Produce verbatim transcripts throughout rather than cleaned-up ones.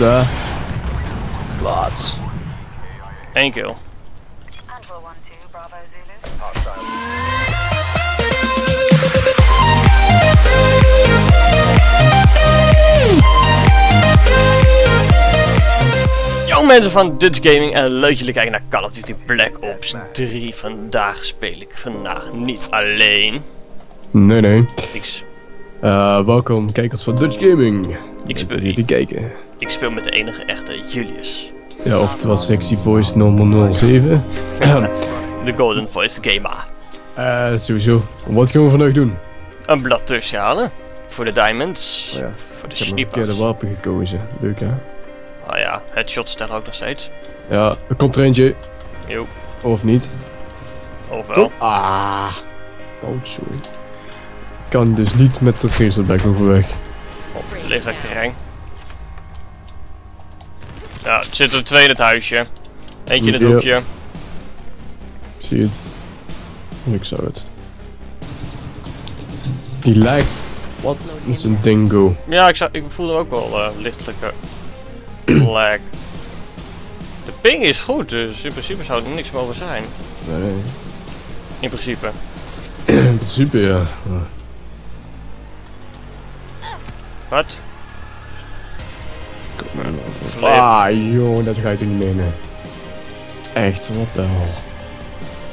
uh, lots. Thank you. Yo mensen van Dutch Gaming en leuk dat jullie kijken naar Call of Duty Black Ops drie. Vandaag speel ik vandaag niet alleen. Nee, nee. Ik uh, welkom kijkers van Dutch Gaming. Ik speel jullie kijken. Ik speel met de enige echte Julius. Ja, oftewel Sexy Voice nul nul nul zeven. De Golden Voice Gamer. Eh, uh, sowieso. Wat gaan we vandaag doen? Een bladtrush halen. Voor de diamonds. Oh ja. Voor de snipers. Ik heb een verkeerde wapen gekozen. Leuk hè? Ah ja, headshots stellen ook nog steeds. Ja, er komt er eentje. Jo. Of niet. Of wel. Oh. Ah. Oh, sorry. Kan dus niet met de geestelback overweg. Op het leeftijd terrein. Ja, er zitten er twee in het huisje. Eentje in het hoekje. Ja. Zie het. Ik zou het. Die lijkt. Wat is een dingo? Ja, ik, zou, ik voelde hem ook wel uh, lichtelijker. Lag. De ping is goed, dus in principe zou er niks mogen zijn. Nee. In principe. In principe, ja. Wat? Kom maar, man. Ah, joh, dat ga je toch niet menen. Echt, wat de hel.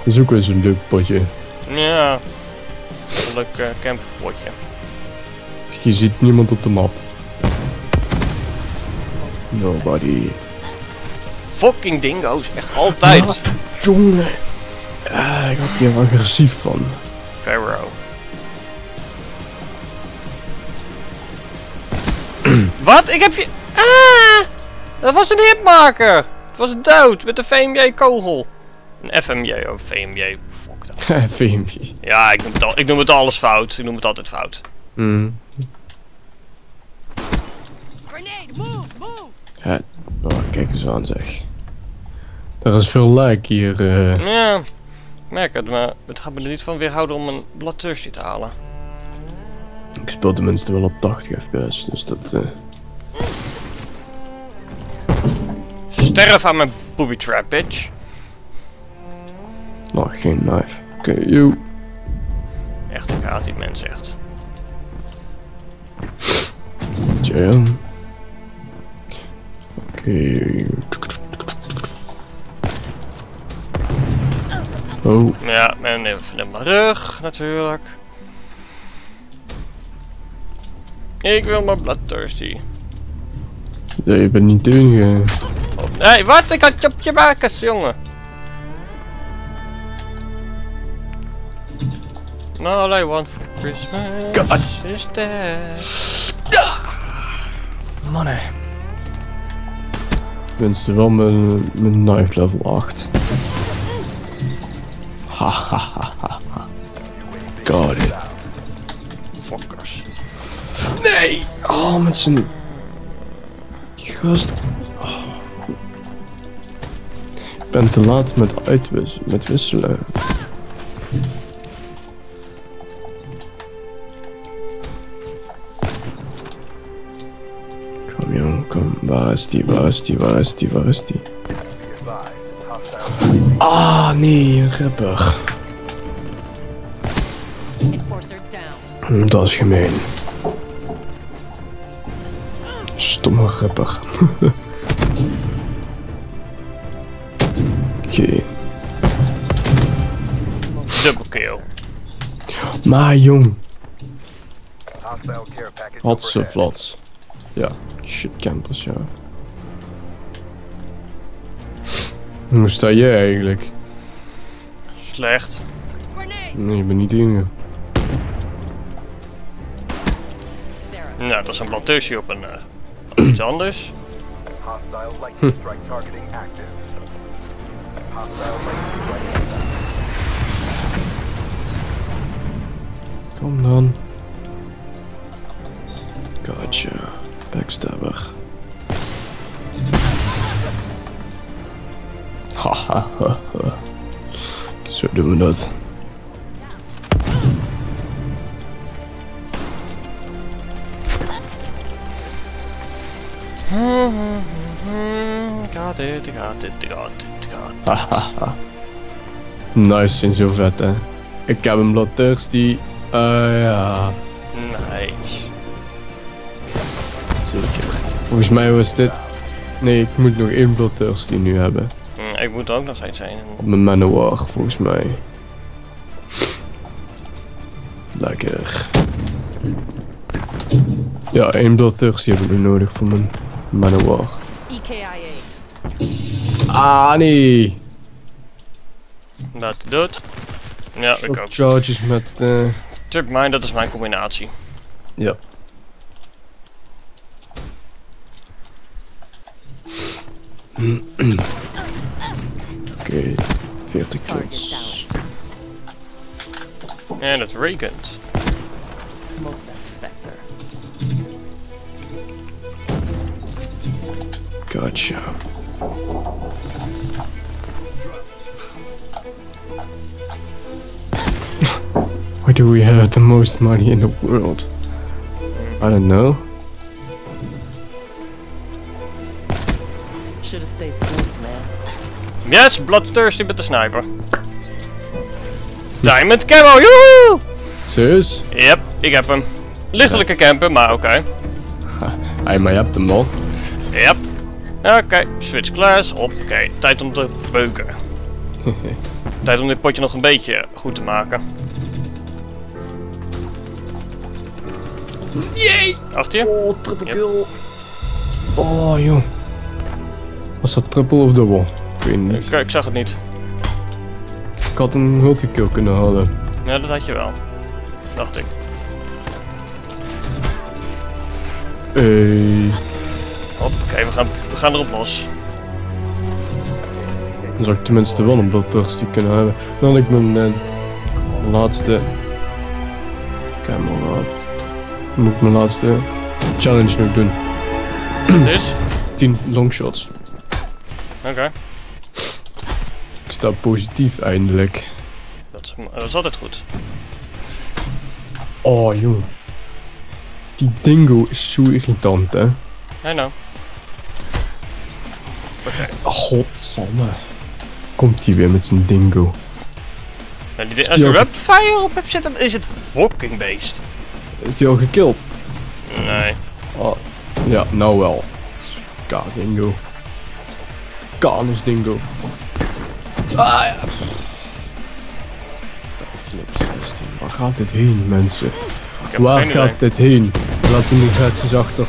Dus ook eens een leuk potje. Ja. Een leuk uh, camperpotje. Je ziet niemand op de map. Nobody. Fucking dingo's, echt altijd. Wat, jongen. Ah, ik word hier agressief van. Pharaoh. Wat? Ik heb je... Ah! Dat was een hitmaker. Het was dood met de F M J kogel. Een F M J, oh F M J. Fuck dat. F M J. Ja, ik noem, het al, ik noem het alles fout. Ik noem het altijd fout. Mm. Grenade, move, move. Ja, oh, kijk eens aan zeg. Er is veel lijk hier. Uh... Ja, ik merk het, maar het gaat me er niet van weerhouden om een bladtrushje te halen. Ik speel tenminste wel op tachtig F P S, dus dat... Uh... Sterf aan mijn booby trap, bitch. Nog geen knife. Oké, okay, you. Echt, ik haat die mens echt. Tja. Oké. Oh. Ja, en even naar mijn rug, natuurlijk. Ik wil mijn bloodthirsty. Nee, je bent niet de enige. Oh, nee, wat? Ik had je op je bakens, jongen. All I want for Christmas God. Is that. Mannen. Tenminste wel mijn, mijn knife level acht. Hahaha. Got it. Fuckers. Nee! Oh, met z'n... Die gast... Oh. Ik ben te laat met uitwisselen. Met wisselen. Waar is die, waar is die, waar is die, waar is die? Ah nee, een rapper. Dat is gemeen. Stomme rapper. Oké. Okay. Double kill. Maar jong. Hotse flats. Ja. Shit, campers, ja. Hoe sta jij eigenlijk? Slecht. Nee, je bent niet de enige. Nou, dat is een plantage op een uh, op iets anders. Hm. Kom dan. Gotcha. Backstabber. Haha. Zo doen we dat. Hmm. Gaat dit, gaat dit, gaat dit, gaat dit. Nice, is zo vet, hè. Ik heb hem blood thirsty. Eh, uh, ja. Nice. Zeker. Volgens mij was dit... Nee, ik moet nog één blood thirsty nu hebben. Hm, ik moet er ook nog steeds zijn. Op mijn Manowar, volgens mij. Lekker. Ja, één blood thirsty hebben we nodig voor mijn Manowar. Ah, nee. Dat doet. Ja, ik ook. Charges met... Uh... Tip mine, dat is mijn combinatie. Ja. Oké, okay, veertig kills. En het regent. Smoke that specter. Gotcha. Why do we have the most money in the world? I don't know. Should have stayed cool, man. Yes, bloodthirsty met de sniper. Diamond camo, joehoe! Serieus? Yep, ik heb hem. Lichtelijke camper, maar oké. Hij maar je hebt hem al. Yep. Oké, okay, switch class, op. Oké, okay, tijd om te beuken. Tijd om dit potje nog een beetje goed te maken. Jee! Achter je? Oh, triple yep. kill. Oh, joh. Was dat triple of dubbel? Ik weet niet. Ik, ik zag het niet. Ik had een multi-kill kunnen halen. Ja, dat had je wel. Dacht ik. Hey. Hoppakee, we gaan, we gaan erop los. Dan zou ik tenminste wel een bloodthirsty kunnen hebben. Dan had ik mijn eh, laatste... Camera had. Moet ik mijn laatste challenge nog doen. Het is? tien longshots. Oké. Okay. Ik sta positief eindelijk. Dat is, dat is altijd goed. Oh joh. Die dingo is zo irritant, hè. I know. Oké. Okay. Godsamme. Komt hij weer met zijn dingo. Nou, die, als je rapfire op hebt zitten, is het fucking beest. Is die al gekild? Nee. Oh, ja, nou wel. God, dingo. Kanus dingo. Ah ja. Waar gaat dit heen, mensen? Waar gaat dit heen? Laten die gaatjes achter.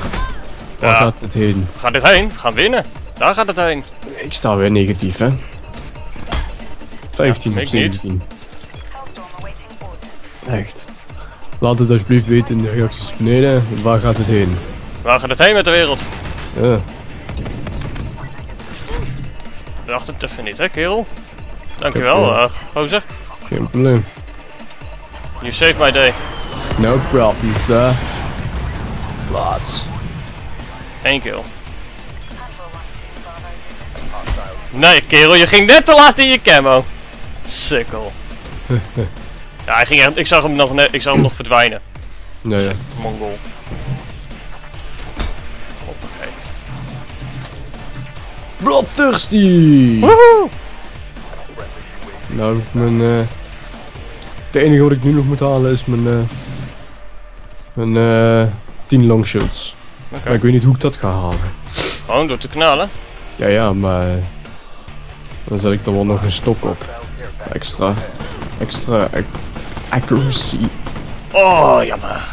Waar gaat dit heen? Gaat dit heen? Gaan winnen. Daar gaat het heen. Ik sta weer negatief, hè. vijftien op zeventien. Echt. Laat het alsjeblieft weten in de reacties beneden. Waar gaat het heen? Waar gaat het heen met de wereld? Ja. Ik dacht het even niet, hè, kerel? Dankjewel, uh, gozer. Geen probleem. You saved my day. No problem, sir. Plaats. Eén kill. Nee, kerel, je ging net te laat in je camo. Sukkel. Ja, hij ging echt, ik zag hem nog, net, ik zag hem nog verdwijnen. Nee, ja. Mongol. Hoppakee. Bloodthirsty! Woehoe! Nou, mijn... eh... Uh, het enige wat ik nu nog moet halen is mijn... Uh, mijn eh... Uh, tien longshots. Okay. Maar ik weet niet hoe ik dat ga halen. Gewoon door te knallen? Ja, ja, maar... Uh, dan zet ik er wel nog een stok op. Extra. Extra ac accuracy. Oh, jammer.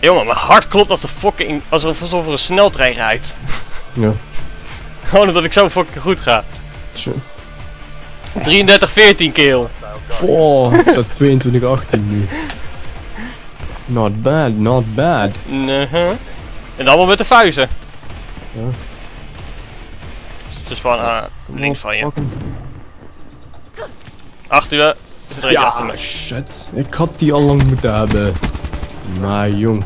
Jongen, mijn hart klopt als de fucking... alsof er een sneltrein rijdt. Ja. Gewoon omdat ik zo fucking goed ga. Zo. drieëndertig veertien keel. Oh, ik sta tweeëntwintig achttien nu. Not bad, not bad. Uh-huh. En allemaal met de vuizen. Ja. Dus van uh, links van je. Achter je, zit er ja, achter me. Shit. Ik had die al lang moeten hebben. Maar jong.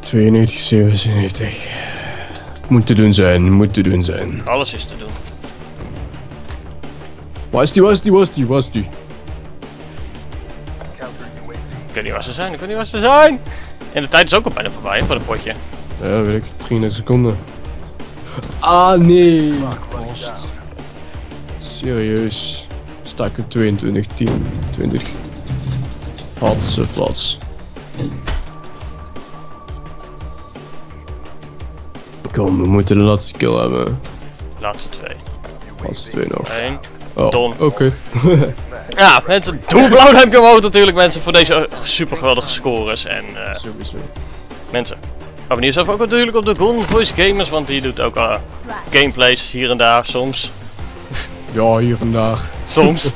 tweeënnegentig zevenennegentig. Moet te doen zijn, moet te doen zijn. Alles is te doen. Waar is die, waar is die, waar is die, waar is die? Ik weet niet waar ze zijn, ik weet niet waar ze zijn! En de tijd is ook al bijna voorbij voor het potje. Ja, weet ik. drieëndertig seconden. Ah nee! Post. Serieus. Sta ik er tweeëntwintig, tien, twintig. Hatse flats. Kom, we moeten de laatste kill hebben. Laatste twee. Laatste twee nog. Eén. Oh, oké. Okay. Ja, mensen, doe blauw duimpje omhoog natuurlijk, mensen, voor deze super geweldige scores. En uh, sowieso. Mensen, abonneer zelf ook natuurlijk op de Golden Voice Gamers, want die doet ook uh, gameplays hier en daar soms. Ja, hier vandaag. Soms.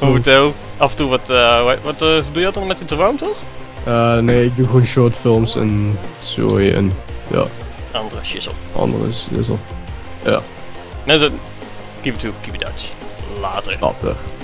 Momenteel. Af en toe wat, uh, wat uh, doe je dat dan met de droom toch? Uh, nee, ik doe gewoon shortfilms en sorry en ja. Andere shizzle. Andere shizzle. Ja. Mensen, keep it up, keep it Dutch. Later. Later.